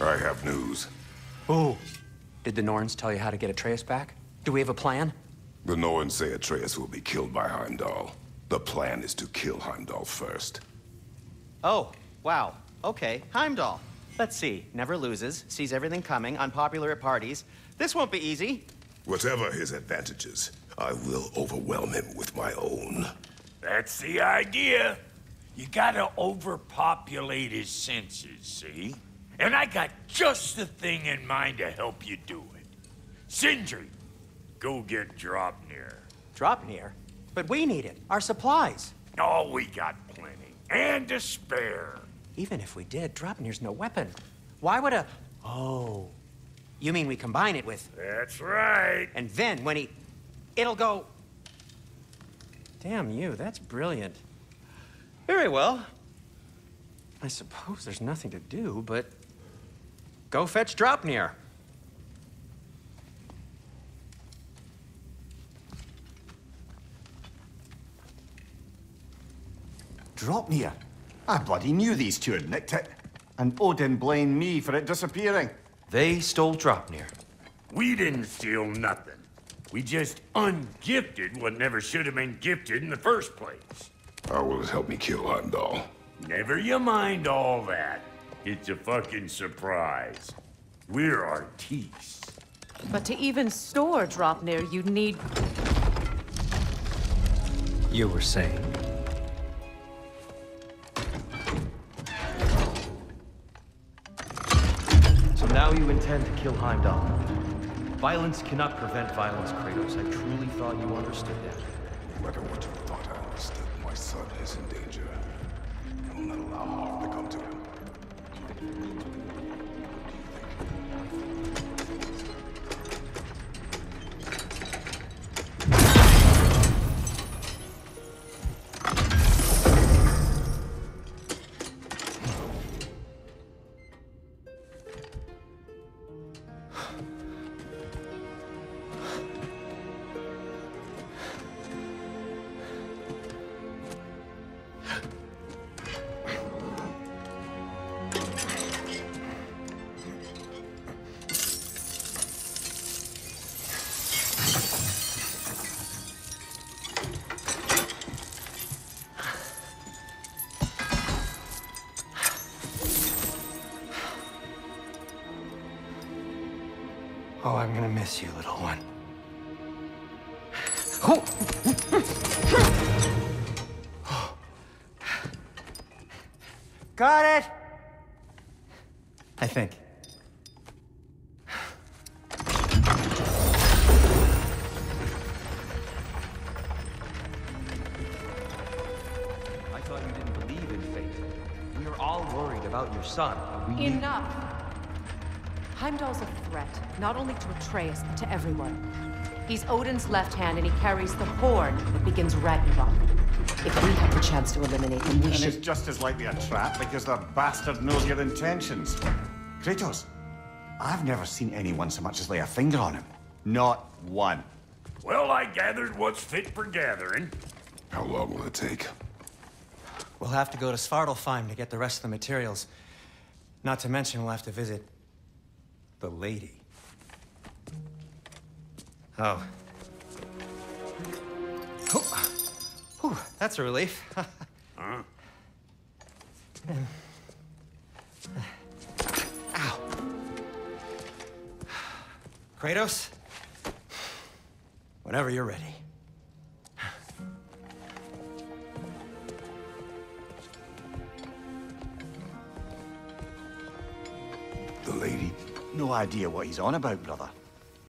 I have news. Oh. Did the Norns tell you how to get Atreus back? Do we have a plan? The Norns say Atreus will be killed by Heimdall. The plan is to kill Heimdall first. Oh, wow. Okay, Heimdall. Let's see. Never loses, sees everything coming, unpopular at parties. This won't be easy. Whatever his advantages, I will overwhelm him with my own. That's the idea. You gotta overpopulate his senses, see? And I got just the thing in mind to help you do it. Sindri, go get Draupnir. Draupnir? But we need it. Our supplies. Oh, we got plenty. And to spare. Even if we did, Draupnir's no weapon. Why would a... Oh. You mean we combine it with... That's right. And then when he... It'll go... Damn you, that's brilliant. Very well. I suppose there's nothing to do, but... Go fetch Draupnir. Draupnir? I bloody knew these two had nicked it. And Odin blamed me for it disappearing. They stole Draupnir. We didn't steal nothing. We just ungifted what never should have been gifted in the first place. How will it help me kill Heimdall? Never you mind all that. It's a fucking surprise. We're artistes. But to even store Draupnir, you'd need... You were saying... So now you intend to kill Heimdall. Violence cannot prevent violence, Kratos. I truly thought you understood that. No matter what you thought I understood, my son is in danger. I will not allow harm to come to him. Oh, I'm gonna miss you, little one. Oh. Got it! I think. I thought you didn't believe in fate. We are all worried about your son. Enough! Heimdall's a threat, not only to Atreus, but to everyone. He's Odin's left hand, and he carries the horn that begins Ragnarok. If we have the chance to eliminate him, we should... And it's just as likely a trap, because the bastard knows your intentions. Kratos, I've never seen anyone so much as lay a finger on him. Not one. Well, I gathered what's fit for gathering. How long will it take? We'll have to go to Svartalfheim to get the rest of the materials. Not to mention we'll have to visit... the lady. Oh. Whew, that's a relief. Huh? Ow. Kratos, whenever you're ready. The lady. No idea what he's on about, brother.